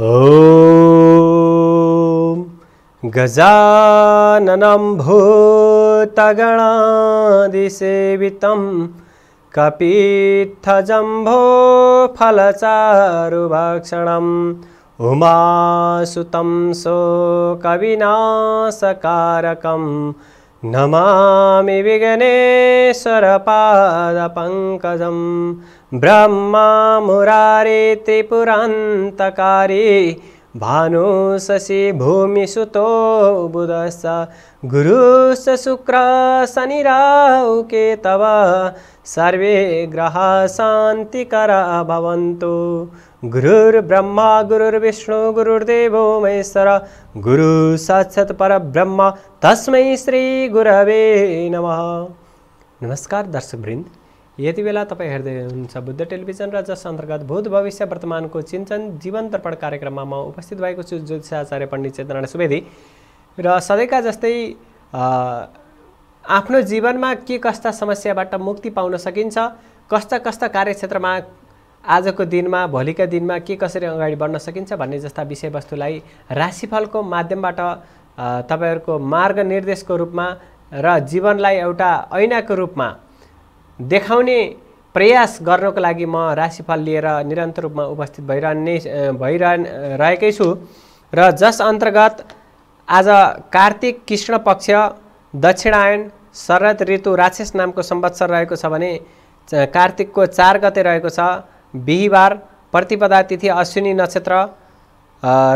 ॐ गजाननं भूतगणादिसेवितं कपीत्थजम्भोफलचारुभक्षणं उमासुतं शोकविनाशकारकं नमामि विघ्नेश्वरपादपङ्कजं ब्रह्मा मुरारी त्रिपुरान्तकारी भानुशशि भूमिसुतो बुधश्च गुरुश्च शुक्रः शनिराहु केतवः सर्वे ग्रहाः शान्तिकराः भवन्तु। गुरुर्ब्रह्मा गुरुर्विष्णु गुरुर्देवो महेश्वरः गुरु साक्षात् परब्रह्म तस्मै श्री गुरवे नमः। नमस्कार दर्शकवृन्द, यति बेला तपाई हेर्दै हुनुहुन्छ बुद्ध टेलिभिजन र जस अन्तर्गत भूत भविष्य वर्तमानको चिन्तन जीवन दर्पण कार्यक्रममा म उपस्थित भएको छु ज्योतिषाचार्य पण्डित चेतनारायण सुवेदी। र सधैँका जस्तै आफ्नो जीवनमा के कस्ता समस्याबाट मुक्ति पाउन सकिन्छ, कस्ता कस्ता कार्यक्षेत्रमा आजको दिनमा भोलिका दिनमा के कसरी अगाडि बढ्न सकिन्छ भन्ने जस्ता विषयवस्तुलाई राशिफलको माध्यमबाट तपाईहरुको मार्गनिर्देशको रूपमा र जीवनलाई एउटा ऐनाको रूपमा देखाउने प्रयास गर्नको लागि म राशिफल लिएर निरन्तर रूपमा उपस्थित भइरहेकै छु। र जस अन्तर्गत आज कार्तिक कृष्ण पक्ष दक्षिणायन शरद ऋतु राक्षस नामको संवत्सर रहेको छ भने कार्तिकको 4 गते रहेको छ बिहीबार, प्रतिपदा तिथि, अश्विनी नक्षत्र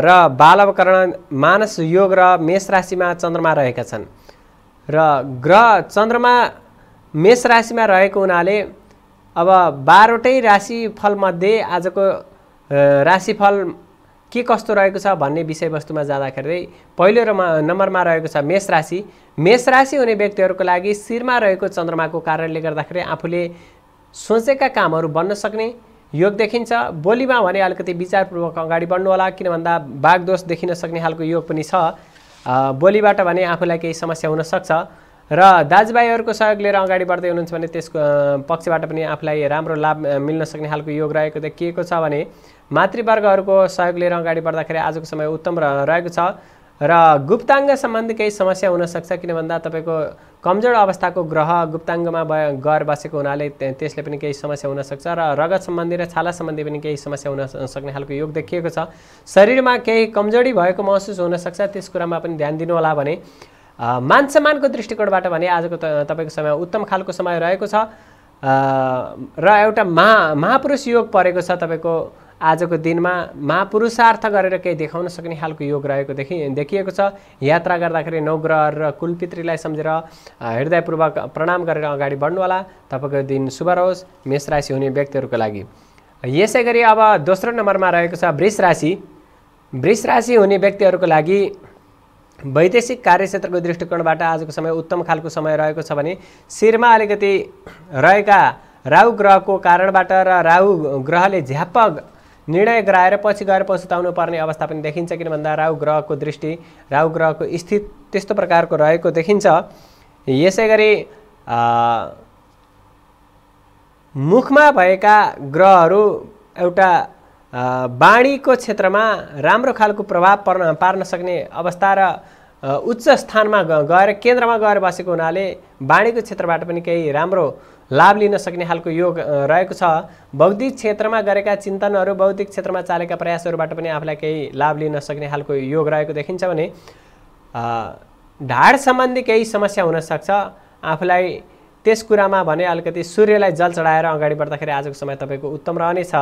र बालावकरण मानस योग र मेष राशिमा चन्द्रमा रहेका छन्। र ग्रह चन्द्रमा मेष राशिमा रहेको हुनाले अब 12वटै राशिफल मध्ये आजको राशिफल के कस्तो रहेको छ भन्ने विषयवस्तुमा जाँदाखेरि पहिलो नम्बरमा रहेको छ मेष राशि। मेष राशि हुने व्यक्तिहरूको लागि शिरमा रहेको चन्द्रमाको कारणले गर्दाखेरि आफूले सोचेका कामहरू बन्न सक्ने योग देखिन्छ। बोलीमा भने अलिकति विचारपूर्वक अगाडि बढ्नु होला, किन भन्दा बाघदोष देखिन सक्ने खालको योग पनि छ। बोलीबाट भने आफूलाई केही समस्या हुन सक्छ र दाजुभाइहरूको सहयोग लिएर अगाडि बढ्दै हुनुहुन्छ भने त्यसको पक्षबाट पनि आफूलाई राम्रो लाभ मिल्न सक्ने खालको योग रहेको देखिएको छ भने मातृवर्गहरूको सहयोग लिएर अगाडि बढ्दाखेरि आजको समय उत्तम रहेको छ। र गुप्ताङ्ग सम्बन्धी केही समस्या हुन सक्छ, किन भन्दा तपाईको कमजोर अवस्थाको ग्रह गुप्ताङ्गमा गएर बसेको हुनाले त्यसले पनि केही समस्या हुन सक्छ र रगत सम्बन्धी र छाला सम्बन्धी पनि केही समस्या हुन सक्ने खालको योग देखिएको छ। शरीरमा केही कमजोरी भएको महसुस हुन सक्छ, त्यस कुरामा पनि ध्यान दिनु होला भने मान सम्मानको दृष्टिकोणबाट भने आजको तपाईको समय उत्तम खालको समय रहेको छ। र एउटा महापुरुष योग परेको छ, तपाईको आजको दिनमा महापुरुषार्थ गरेर केही देखाउन सक्ने खालको योग रहेको देखिएको छ। यात्रा गर्दाखेरि नवग्रह र कुलपितृलाई सम्झेर हृदयपूर्वक प्रणाम गरेर अगाडि बढ्नु होला, तपाईँको दिन शुभ रहोस् मेष राशि हुने व्यक्तिहरूको लागि। यसै गरी अब दोस्रो नम्बरमा रहेको छ वृष राशि। वृष राशि हुने व्यक्तिहरूको लागि वैदेशिक कार्यक्षेत्रको दृष्टिकोणबाट आजको समय उत्तम खालको समय रहेको छ भने शिरमा अलिकति रहेका राहु ग्रहको कारणबाट र राहु ग्रहले झ्यापक निर्णय गराएर पछि गएर पछुताउनु पर्ने अवस्था पनि देखिन्छ, किन भन्दा राहु ग्रहको दृष्टि राहु ग्रहको स्थिति त्यस्तो प्रकारको रहेको देखिन्छ। यसै गरी मुखमा भएका ग्रहहरू एउटा वाणीको क्षेत्रमा राम्रो खालको प्रभाव पार्न सक्ने अवस्था र उच्च स्थानमा गएर केन्द्रमा गएर बसेको हुनाले वाणीको क्षेत्रबाट पनि केही राम्रो लाभ लिन सक्ने खालको योग रहेको छ। बौद्धिक क्षेत्रमा गरेका चिन्तनहरू बौद्धिक क्षेत्रमा चालेका प्रयासहरूबाट पनि आफूलाई केही लाभ लिन सक्ने खालको योग रहेको देखिन्छ भने ढाड सम्बन्धी केही समस्या हुनसक्छ, आफूलाई त्यस कुरामा भने अलिकति सूर्यलाई जल चढाएर अगाडि बढ्दाखेरि आजको समय तपाईँको उत्तम रहनेछ।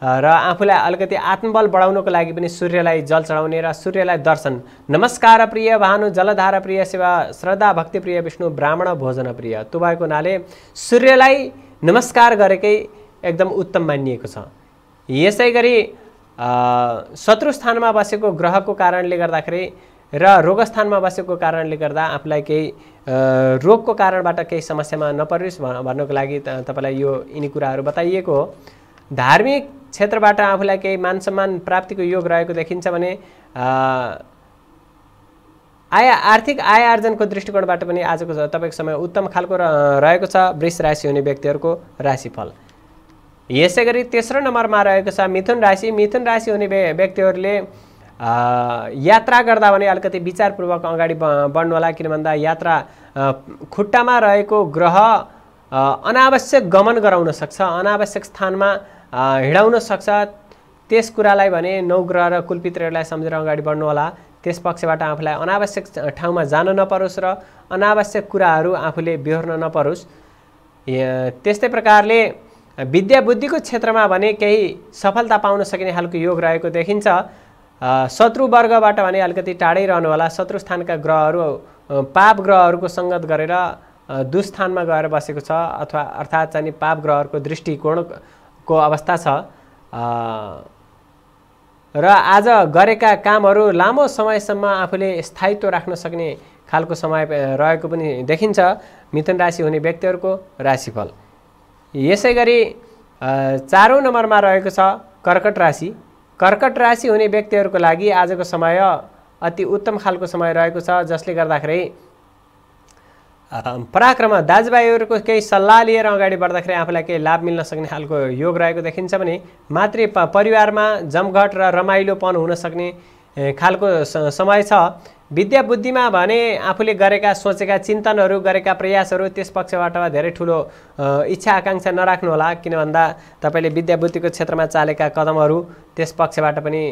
र आफूलाई अलिकति आत्मबल बढाउनको लागि पनि सूर्यलाई जल चढाउने र सूर्यलाई दर्शन नमस्कार प्रिय भानु जलधारा प्रिय सेवा श्रद्धा भक्तिप्रिय विष्णु ब्राह्मण भोजन प्रिय त्यो भएको हुनाले सूर्यलाई नमस्कार गरेकै एकदम उत्तम मानिएको छ। यसै गरी शत्रु स्थानमा बसेको ग्रहको कारणले गर्दाखेरि र रोगस्थानमा बसेको कारणले गर्दा आफूलाई केही रोगको कारणबाट केही समस्यामा नपरोस् भन्नको लागि तपाईँलाई यो यिनी कुराहरू बताइएको हो। धार्मिक क्षेत्रबाट आफूलाई केही मान सम्मान प्राप्तिको योग रहेको देखिन्छ भने आर्थिक आय आर्जनको दृष्टिकोणबाट पनि आजको तपाईँको समय उत्तम खालको रहेको छ वृष राशि हुने व्यक्तिहरूको राशिफल। यसै गरी तेस्रो नम्बरमा रहेको छ मिथुन राशि। मिथुन राशि हुने व्यक्तिहरूले यात्रा गर्दा भने अलिकति विचारपूर्वक अगाडि बढ्नु होला, किन भन्दा यात्रा खुट्टामा रहेको ग्रह अनावश्यक गमन गराउन सक्छ, अनावश्यक स्थानमा हिडाउन सक्छ। त्यस कुरालाई भने नवग्रह र कुलपित्रहरूलाई सम्झेर अगाडि बढ्नु होला। त्यस पक्षबाट आफूलाई अनावश्यक ठाउँमा जान नपरोस् र अनावश्यक कुराहरू आफूले बिहोर्न नपरोस्। त्यस्तै प्रकारले विद्या बुद्धिको क्षेत्रमा भने केही सफलता पाउन सकिने खालको योग रहेको देखिन्छ। शत्रु वर्गबाट भने अलिकति टाढै रहनु होला। शत्रु स्थानका ग्रहहरू पाप ग्रहहरूको सङ्गत गरेर दुस्थानमा गएर बसेको छ, अथवा अर्थात् चाहिँ पाप ग्रहहरूको दृष्टिकोणको अवस्था छ र आज गरेका कामहरू लामो समयसम्म आफूले स्थायित्व राख्न सक्ने खालको समय रहेको पनि देखिन्छ मिथुन राशि हुने व्यक्तिहरूको राशिफल। यसै गरी चारौं नम्बरमा रहेको छ कर्कट राशि। कर्कट राशि हुने व्यक्तिहरूको लागि आजको समय अति उत्तम खालको समय रहेको छ, जसले गर्दाखेरि पराक्रम दाजुभाइहरूको केही सल्लाह लिएर अगाडि बढ्दाखेरि आफूलाई केही लाभ मिल्न सक्ने खालको योग रहेको देखिन्छ भने मातृ परिवारमा जमघट र रमाइलोपन हुन सक्ने खालको समय छ। विद्या बुद्धिमा भने आफूले गरेका सोचेका चिन्तनहरू गरेका प्रयासहरू त्यस पक्षबाट धेरै ठुलो इच्छा आकाङ्क्षा नराख्नु होला, किन भन्दा तपाईले विद्या बुद्धिको क्षेत्रमा चालेका कदमहरू त्यस पक्षबाट पनि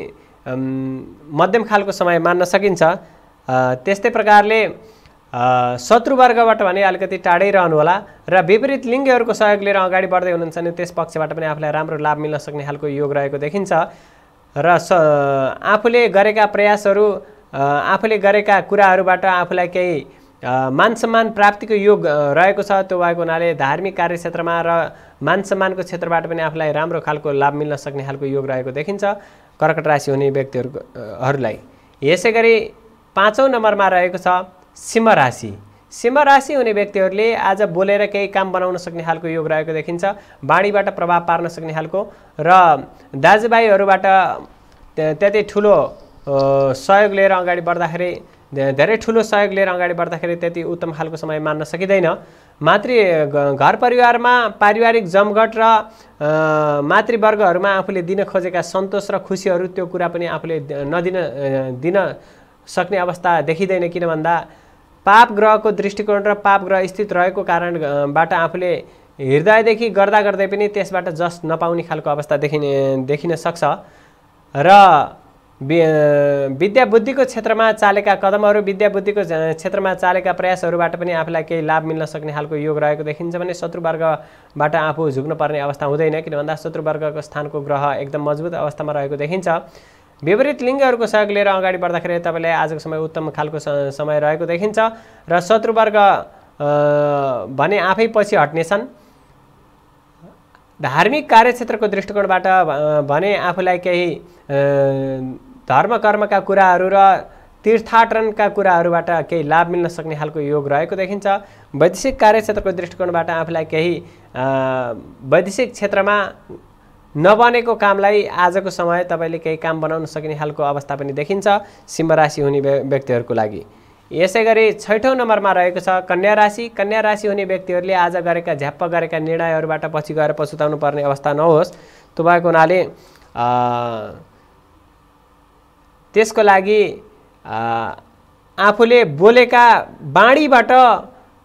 मध्यम खालको समय मान्न सकिन्छ। त्यस्तै प्रकारले शत्रुवर्गबाट भने अलिकति टाढै रहनुहोला र विपरीत लिङ्गहरूको सहयोग लिएर अगाडि बढ्दै हुनुहुन्छ भने त्यस पक्षबाट पनि आफूलाई राम्रो लाभ मिल्न सक्ने खालको योग रहेको देखिन्छ र आफूले गरेका प्रयासहरू आफूले गरेका कुराहरूबाट आफूलाई केही मान सम्मान प्राप्तिको योग रहेको छ। त्यो भएको हुनाले धार्मिक कार्यक्षेत्रमा र मान सम्मानको क्षेत्रबाट पनि आफूलाई राम्रो खालको लाभ मिल्न सक्ने खालको योग रहेको देखिन्छ कर्कट राशि हुने व्यक्तिहरूलाई। यसै गरी पाँचौं नम्बरमा रहेको छ सिंह राशि। सिंह राशि हुने व्यक्तिहरूले आज बोलेर केही काम बनाउन सक्ने खालको योग रहेको देखिन्छ, बाणीबाट प्रभाव पार्न सक्ने खालको र दाजुभाइहरूबाट त्यति ठुलो सहयोग लिएर अगाडि बढ्दाखेरि धेरै ठुलो सहयोग लिएर अगाडि बढ्दाखेरि त्यति उत्तम खालको समय मान्न सकिँदैन। घर परिवारमा पारिवारिक जमघट र मातृवर्गहरूमा आफूले दिन खोजेका सन्तोष र खुसीहरू त्यो कुरा पनि आफूले दिन सक्ने अवस्था देखिँदैन, किन भन्दा पाप ग्रहको दृष्टिकोण र पाप ग्रह स्थित रहेको कारणबाट आफूले हृदयदेखि गर्दा गर्दै पनि त्यसबाट जस नपाउने खालको अवस्था देखिन सक्छ र विद्या बुद्धिको क्षेत्रमा चालेका कदमहरू विद्या बुद्धिको क्षेत्रमा चालेका प्रयासहरूबाट पनि आफूलाई केही लाभ मिल्न सक्ने खालको योग रहेको देखिन्छ भने शत्रुवर्गबाट आफू झुक्नुपर्ने अवस्था हुँदैन, किन भन्दा शत्रुवर्गको स्थानको ग्रह एकदम मजबुत अवस्थामा रहेको देखिन्छ। विपरीत लिङ्गहरूको सहयोग लिएर अगाडि बढ्दाखेरि तपाईँलाई आजको समय उत्तम खालको समय रहेको देखिन्छ र शत्रुवर्ग भने आफै पछि हट्नेछन्। धार्मिक कार्यक्षेत्रको दृष्टिकोणबाट भने आफूलाई केही धर्म कर्मका कुराहरू र तीर्थाटनका कुराहरूबाट केही लाभ मिल्न सक्ने खालको योग रहेको देखिन्छ। वैदेशिक कार्यक्षेत्रको दृष्टिकोणबाट आफूलाई केही वैदेशिक क्षेत्रमा नबनेको कामलाई आजको समय तपाईले केही काम बनाउन सकिने खालको अवस्था पनि देखिन्छ सिंह राशि हुने व्यक्तिहरूको लागि। यसै गरी छैठौं नम्बरमा रहेको छ कन्या राशि। कन्या राशि हुने व्यक्तिहरूले आज गरेका झ्याप्प गरेका निर्णयहरूबाट पछि गएर पछुताउनु पर्ने अवस्था नहोस्, त्यो भएको हुनाले त्यसको लागि आफूले बोलेका बाणीबाट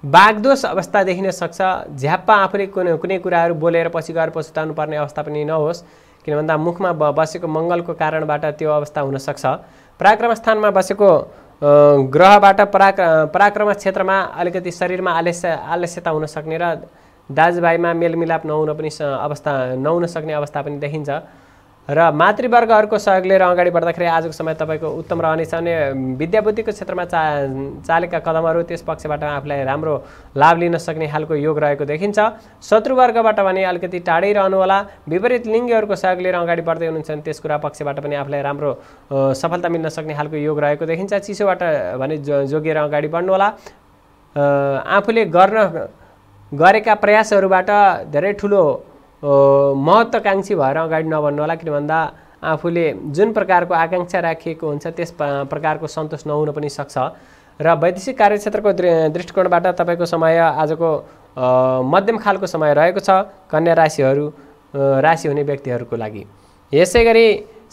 बागदोष अवस्था देखिन सक्छ। झ्याप्पा आफूले कुनै कुराहरू बोलेर पछि गएर पछुताउनु पर्ने अवस्था पनि नहोस्, किन भन्दा मुखमा बसेको मङ्गलको कारणबाट त्यो अवस्था हुन सक्छ। पराक्रम स्थानमा बसेको ग्रहबाट पराक्रम क्षेत्रमा अलिकति शरीरमा आलस्यता हुन सक्ने र दाजुभाइमा मेलमिलाप नहुन सक्ने अवस्था पनि देखिन्छ र मातृवर्गहरूको सहयोग लिएर अगाडि बढ्दाखेरि आजको समय तपाईँको उत्तम रहनेछ भने विद्या बुद्धिको क्षेत्रमा चालेका कदमहरू त्यस पक्षबाट आफूलाई राम्रो लाभ लिन सक्ने खालको योग रहेको देखिन्छ। शत्रुवर्गबाट भने अलिकति टाढै रहनुहोला। विपरीत लिङ्गहरूको सहयोग लिएर अगाडि बढ्दै हुनुहुन्छ भने त्यस कुरा पक्षबाट पनि आफूलाई राम्रो सफलता मिल्न सक्ने खालको योग रहेको देखिन्छ। चिसोबाट भने जोगिएर अगाडि बढ्नुहोला। आफूले गरेका प्रयासहरूबाट धेरै ठुलो महत्त्वकाङ्क्षी भएर अगाडि नबढ्नुहोला, किन भन्दा आफूले जुन प्रकारको आकाङ्क्षा राखिएको हुन्छ त्यस प्रकारको सन्तोष नहुन पनि सक्छ र वैदेशिक कार्यक्षेत्रको दृष्टिकोणबाट तपाईँको समय आजको मध्यम खालको समय रहेको छ कन्या राशिहरू राशि हुने व्यक्तिहरुको लागि। यसैगरी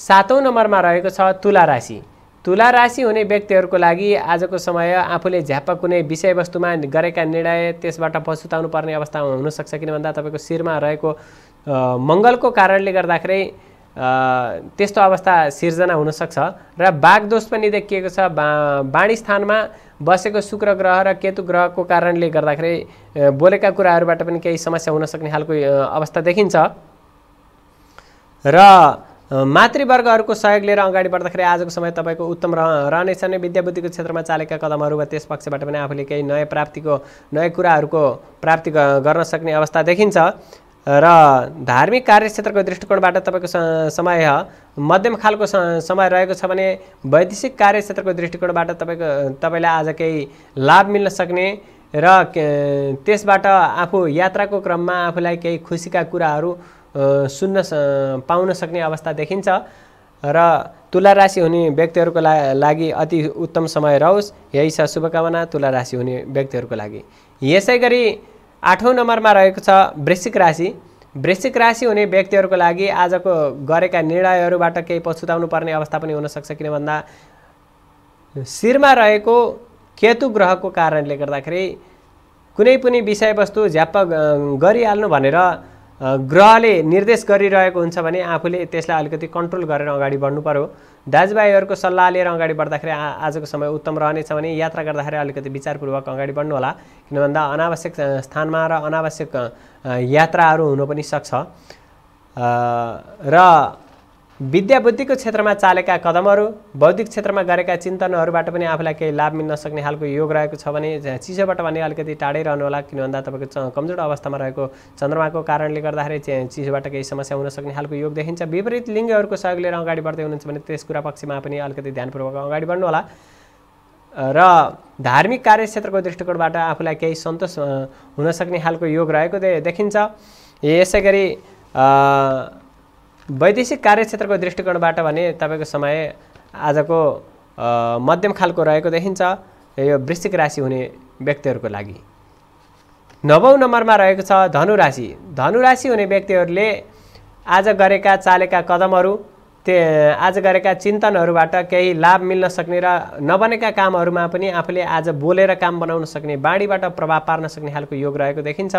७औं नम्बरमा रहेको छ तुला राशि। तुला राशि हुने व्यक्तिहरुको लागि आजको समय आफूले झ्याप्पा कुनै विषयवस्तुमा गरेका निर्णय त्यसबाट पछुताउनु पर्ने अवस्था हुन सक्छ, किनभन्दा तपाईको शिरमा रहेको मंगलको कारणले गर्दाखेरि त्यस्तो अवस्था सिर्जना हुन सक्छ र बाघ दोष पनि देखिएको छ। बाणी स्थानमा बसेको शुक्र ग्रह र केतु ग्रहको कारणले गर्दाखेरि बोलेका कुराहरुबाट पनि केही समस्या हुन सक्ने हालको अवस्था देखिन्छ र मातृवर्गहरुको सहयोग लिएर अगाडि बढ्दाखेरि आजको समय तपाईको उत्तम रहने छ। विद्या बुद्धिको क्षेत्रमा चालेका कदमहरु व त्यस पक्षबाट पनि आफूले केही नयाँ कुराहरुको प्राप्ति गर्न सक्ने अवस्था देखिन्छ र धार्मिक कार्यक्षेत्रको दृष्टिकोणबाट तपाईको समय मध्यम खालको समय रहेको छ भने वैदेशिक कार्यक्षेत्रको दृष्टिकोणबाट तपाईलाई आज केही लाभ मिल्न सक्ने र त्यसबाट आफू यात्राको क्रममा आफूलाई केही खुशीका कुराहरु सुन्न पाउन सक्ने अवस्था देखिन्छ र तुला राशि हुने व्यक्तिहरुको लागि अति उत्तम समय रहोस्, यही छ शुभकामना तुला राशि हुने व्यक्तिहरुको लागि। यसैगरी ८औं नम्बरमा रहेको छ वृश्चिक राशि। वृश्चिक राशि हुने व्यक्तिहरुको लागि आजको गरेका निर्णयहरुबाट केही पछुताउनु पर्ने अवस्था पनि हुन सक्छ, किनभन्दा शिरमा रहेको केतु ग्रहको कारणले गर्दाखेरि कुनै पनि विषयवस्तु झ्याप्पा गरिहाल्नु भनेर ग्रहले निर्देश गरिरहेको हुन्छ भने आफूले त्यसलाई अलिकति कन्ट्रोल गरेर अगाडि बढ्नु पर्यो। दाजुभाइहरुको सल्लाह लिएर अगाडि बढ्दाखेरि आजको समय उत्तम रहनेछ भने यात्रा गर्दाखेरि अलिकति विचारपूर्वक अगाडि बढ्नु होला, किनभन्दा अनावश्यक स्थानमा र अनावश्यक यात्राहरु हुन पनि सक्छ र विद्या बुद्धिको क्षेत्रमा चालेका कदमहरु बौद्धिक क्षेत्रमा गरेका चिन्तनहरुबाट पनि आफूलाई केही लाभ मिल्न सक्ने हालको योग रहेको छ भने चिसोबाट भने अलिकति टाढै रहनु होला, किनभन्दा तपाईको कमजोर अवस्थामा रहेको चन्द्रमाको कारणले गर्दाखेरि चिसोबाट केही समस्या हुन सक्ने हालको योग देखिन्छ। विपरीत लिङ्गहरुको सहयोग लिएर अगाडि बढ्दै हुनुहुन्छ भने त्यस कुरा पक्षमा पनि अलिकति ध्यानपूर्वक अगाडि बढ्नु होला र धार्मिक कार्यक्षेत्रको दृष्टिकोणबाट आफूलाई केही सन्तोष हुन सक्ने हालको योग रहेको देखिन्छ। यसैगरी वैदेशिक कार्यक्षेत्रको दृष्टिकोणबाट भने तपाईको समय आजको मध्यम खालको रहेको देखिन्छ, यो वृश्चिक राशि हुने व्यक्तिहरुको लागि। ९औं नम्बरमा रहेको छ धनु राशि। धनु राशि हुने व्यक्तिहरुले आज गरेका चालेका कदमहरु आज गरेका चिन्तनहरुबाट केही लाभ मिल्न सक्ने र नबनेका कामहरुमा पनि आफूले आज बोलेर काम बनाउन सक्ने, बाणीबाट प्रभाव पार्न सक्ने हालको योग रहेको देखिन्छ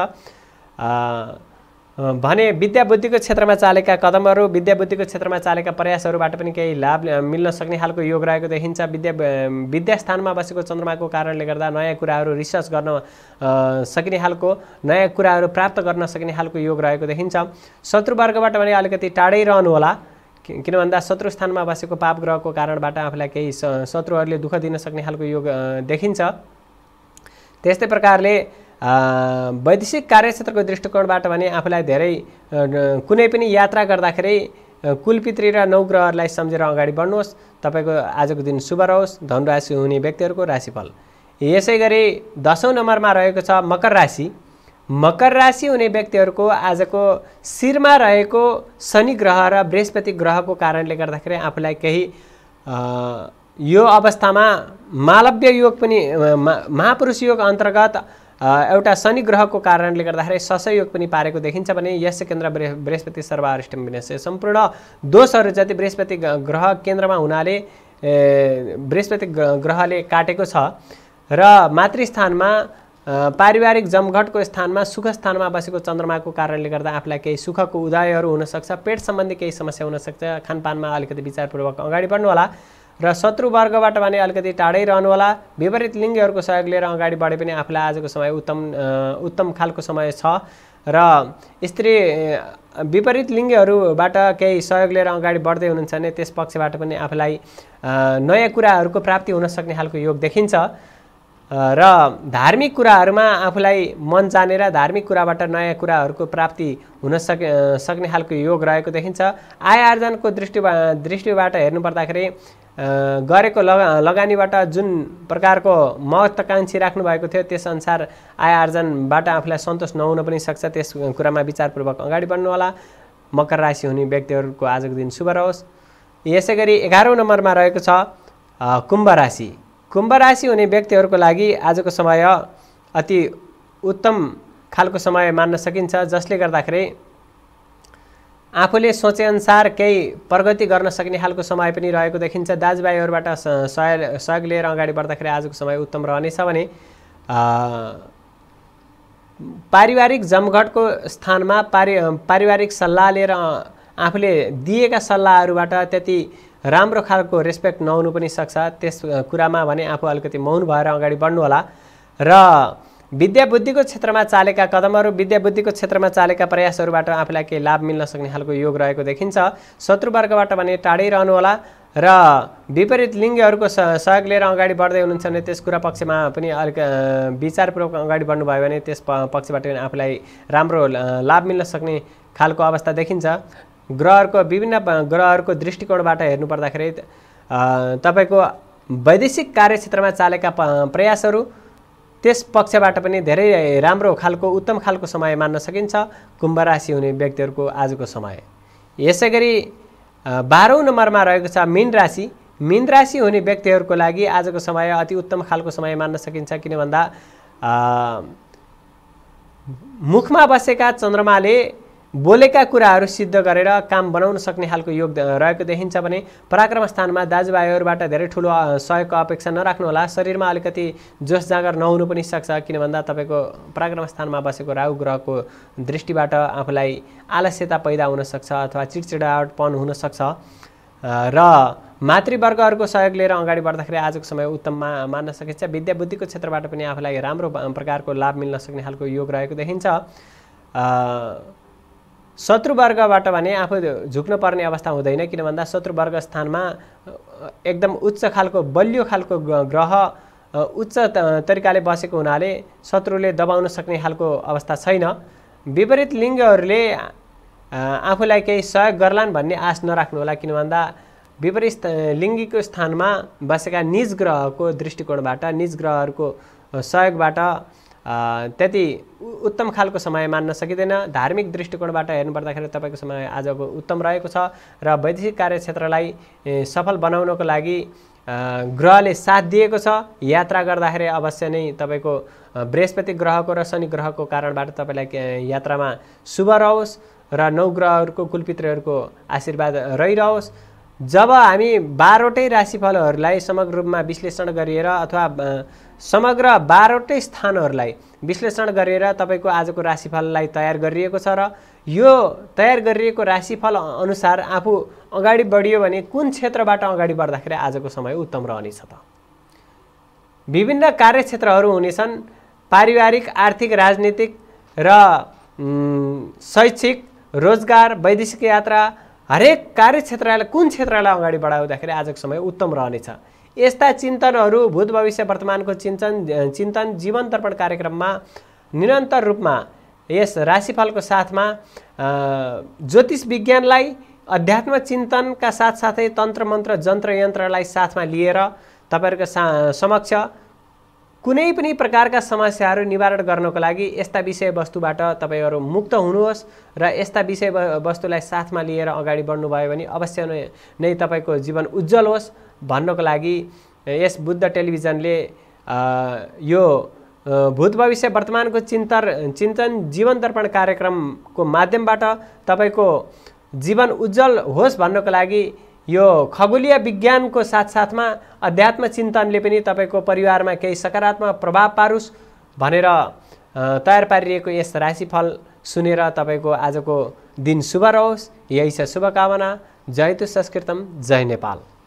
भने विद्या बुद्धिको क्षेत्रमा चालेका कदमहरु विद्या बुद्धिको क्षेत्रमा चालेका प्रयासहरुबाट पनि केही लाभ मिल्न सक्ने हालको योग रहेको देखिन्छ। विद्या स्थानमा बसेको चन्द्रमाको कारणले गर्दा नयाँ कुराहरु रिसर्च गर्न सक्ने हालको, नयाँ कुराहरु प्राप्त गर्न सक्ने हालको योग रहेको देखिन्छ। शत्रुवर्गबाट भने अलिकति टाढै रहनु होला, किनभन्दा शत्रु स्थानमा बसेको पाप ग्रहको कारणबाट आफूलाई केही शत्रुहरुले दुःख दिन सक्ने हालको योग देखिन्छ। त्यस्तै प्रकारले वैदेशिक कार्यक्षेत्रको दृष्टिकोणबाट भने आफूलाई धेरै कुनै पनि यात्रा गर्दाखेरि कुलपितृ र नौग्रहहरुलाई सम्झेर अगाडि बढ्नुहोस्। तपाईको आजको दिन शुभ रहोस्। धनु राशि हुने व्यक्तिहरुको राशिफल। यसैगरी १०औं नम्बरमा रहेको छ मकर राशि। मकर राशि हुने व्यक्तिहरुको आजको शिरमा रहेको शनि ग्रह र बृहस्पति ग्रहको कारणले गर्दाखेरि आफूलाई केही यो अवस्थामा मालव्य योग पनि महापुरुष योग अन्तर्गत एउटा शनि ग्रहको कारणले गर्दाखेरि ससयोग पनि पारेको देखिन्छ भने यस केन्द्र बृहस्पति सर्वारिष्टम विनश्य। सम्पूर्ण दोषहरु जति बृहस्पति ग्रह केन्द्रमा हुनाले बृहस्पति ग्रहले काटेको छ र मातृस्थानमा पारिवारिक जमघटको स्थानमा सुख स्थानमा बसेको चन्द्रमाको कारणले गर्दा आफूलाई केही सुखको उदयहरु हुन सक्छ। पेट सम्बन्धी केही समस्या हुन सक्छ, खानपानमा अलिकति विचारपूर्वक अगाडि बढ्नु होला र शत्रुवर्गबाट भने अलिकति टाढै रहनु होला। विपरीत लिङ्गहरुको सहयोग लिएर अगाडि बढे पनि आफूलाई आजको समय उत्तम खालको समय छ र स्त्री विपरीत लिङ्गहरुबाट केही सहयोग लिएर अगाडि बढ्दै हुनुहुन्छ भने त्यस पक्षबाट पनि आफूलाई नयाँ कुराहरुको प्राप्ति हुन सक्ने हालको योग देखिन्छ र धार्मिक कुराहरुमा आफूलाई मन जानेर धार्मिक कुराबाट नयाँ कुराहरुको प्राप्ति हुन सक्ने हालको योग रहेको देखिन्छ। आय आर्जनको दृष्टिबाट हेर्नु पर्दाखेरि गरेको लगानीबाट जुन प्रकारको महत्त्वाकांक्षी राख्नु भएको थियो त्यस अनुसार आय आर्जनबाट आफूलाई सन्तोष नहुन पनि सक्छ, त्यस कुरामा विचारपूर्वक अगाडि बढ्नु होला। मकर राशि हुने व्यक्तिहरुको आजको दिन शुभ रहोस्। यसैगरी ११औं नम्बरमा रहेको छ कुम्भ राशि। कुम्भ राशि हुने व्यक्तिहरुको लागि आजको समय अति उत्तम खालको समय मान्न सकिन्छ, जसले गर्दाखेरि आफूले सोचेअनुसार केही प्रगति गर्न सक्ने हालको समय पनि रहेको देखिन्छ। दाजुभाइहरुबाट सहयोग लिएर अगाडि बढ्दाखेरि आजको समय उत्तम रहनेछ भने पारिवारिक जमघटको स्थानमा पारिवारिक सल्लाह लिएर आफूले दिएका सल्लाहहरुबाट त्यति राम्रो खालको रेस्पेक्ट नहुनु पनि सक्छ। त्यस कुरामा भने आफू अलिकति मौन भएर अगाडि बढ्नु होला। र विद्याबुद्धिको क्षेत्रमा चालेका कदमहरु विद्याबुद्धिको क्षेत्रमा चालेका प्रयासहरुबाट आफूलाई केही लाभ मिल्न सक्ने खालको योग रहेको देखिन्छ। शत्रुवर्गबाट भने टाढै रहनु होला र विपरीत लिङ्गीहरुको सहयोग लिएर अगाडि बढ्दै हुनुहुन्छ भने त्यस कुरा पक्षमा पनि अलि विचारपूर्वक अगाडि बढ्नु भयो भने त्यस पक्षबाट पनि आफूलाई राम्रो लाभ मिल्न सक्ने खालको अवस्था देखिन्छ। विभिन्न ग्रहहरुको दृष्टिकोणबाट हेर्नु पर्दाखेरि तपाईको वैदेशिक कार्यक्षेत्रमा चालेका प्रयासहरु त्यस पक्षबाट पनि धेरै राम्रो खालको उत्तम खालको समय मान्न सकिन्छ कुम्भ राशि हुने व्यक्तिहरुको आजको समय। यसैगरी 12औं नम्बरमा रहेको छ मीन राशि। मीन राशि हुने व्यक्तिहरुको लागि आजको समय अति उत्तम खालको समय मान्न सकिन्छ। किन भन्दा मुखमा बसेका चन्द्रमाले बोलेका कुराहरु सिद्ध गरेर काम बनाउन सक्ने खालको योग रहेको देखिन्छ भने पराक्रम स्थानमा दाजुभाइहरुबाट धेरै ठूलो सहयोगको अपेक्षा नराख्नु होला। शरीरमा अलिकति जोश जागर नहुनु पनि सक्छ। किन भन्दा तपाईको पराक्रम स्थानमा बसेको राहु ग्रहको दृष्टिबाट आफूलाई आलस्यता पैदा हुन सक्छ अथवा चिडचिडाहटपन हुन सक्छ र मातृवर्गहरुको सहयोग लिएर अगाडि बढ्दाखेरि आजको समय उत्तम मान्न सकिन्छ। विद्या बुद्धिको क्षेत्रबाट पनि आफूलाई राम्रो प्रकारको लाभ मिल्न सक्ने खालको योग रहेको देखिन्छ। शत्रुवर्गबाट भने आफू झुक्न पर्ने अवस्था हुँदैन। किन भन्दा शत्रुवर्ग स्थानमा एकदम उच्च खालको बलियो खालको ग्रह उच्च तरिकाले बसेको हुनाले शत्रुले दबाउन सक्ने खालको अवस्था छैन। विपरीत लिङ्गहरुले आफूलाई केही सहयोग गर्लान् भन्ने आश नराख्नु होला। किन भन्दा विपरीत लिङ्गीको स्थानमा बसेका निज ग्रहको दृष्टिकोणबाट निज ग्रहहरुको सहयोगबाट त्यति उत्तम खालको समय मान्न सकिदैन। धार्मिक दृष्टिकोणबाट हेर्नु पर्दाखेरि तपाईको समय आजको उत्तम रहेको छ र वैदेशिक कार्यक्षेत्रलाई सफल बनाउनको लागि ग्रहले साथ दिएको छ। यात्रा गर्दाखेरि अवश्य नै तपाईको बृहस्पति ग्रहको र शनि ग्रहको कारणबाट तपाईलाई यात्रामा शुभ रहोस् र नौ ग्रहहरुको कुलपित्रहरुको आशीर्वाद रहिरहोस्। जब हामी 12वटै राशिफलहरुलाई समग्र रूपमा विश्लेषण गरिएर अथवा समग्र 12वटै स्थानहरुलाई विश्लेषण गरेर तपाईको आजको राशिफललाई तयार गरिएको छ र यो तयार गरिएको राशिफल अनुसार आफू अगाडि बढियो भने कुन क्षेत्रबाट अगाडि बढ्दाखेरि आजको समय उत्तम रहनेछ त विभिन्न कार्यक्षेत्रहरु हुनेछन्। पारिवारिक, आर्थिक, राजनीतिक र शैक्षिक, रोजगार, वैदेशिक यात्रा हरेक कार्यक्षेत्रलाई कुन क्षेत्रलाई अगाडि बढाउँदाखेरि आजको समय उत्तम रहनेछ। यस्ता चिन्तनहरु भूत भविष्य वर्तमानको चिन्तन जीवन दर्पण कार्यक्रममा निरन्तर रूपमा यस राशिफलको साथमा ज्योतिष विज्ञानलाई अध्यात्म चिन्तनका साथसाथै तन्त्र मन्त्र जन्त्र यन्त्रलाई साथमा लिएर तपाईहरुको समक्ष कुनै पनि प्रकारका समस्याहरु निवारण गर्नको लागि यस्ता विषयवस्तुबाट तपाईहरु मुक्त हुनुहोस् र यस्ता विषयवस्तुलाई साथमा लिएर अगाडि बढ्नु भयो भने अवश्य नै तपाईको जीवन उज्जवल होस् भन्नको लागि यस बुद्ध टेलिभिजनले यो भूत भविष्य वर्तमानको चिन्तन जीवन दर्पण कार्यक्रमको माध्यमबाट तपाईको जीवन उज्जवल होस् भन्नको लागि यो खगोलीय विज्ञानको साथसाथमा अध्यात्म चिन्तनले पनि तपाईको परिवारमा केही सकारात्मक प्रभाव पारोस् भनेर तयार पारिएको यस राशिफल सुनेर तपाईको आजको दिन शुभ रहोस्। यही छ शुभकामना। जय तु संस्कृतम, जय नेपाल।